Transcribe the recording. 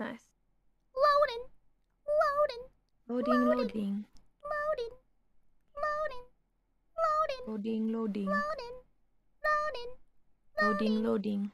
Nice. Loading. Loading. Loading, loading. Loading. Loading. Loading. Loading, loading. Loading, loading. Loading, loading.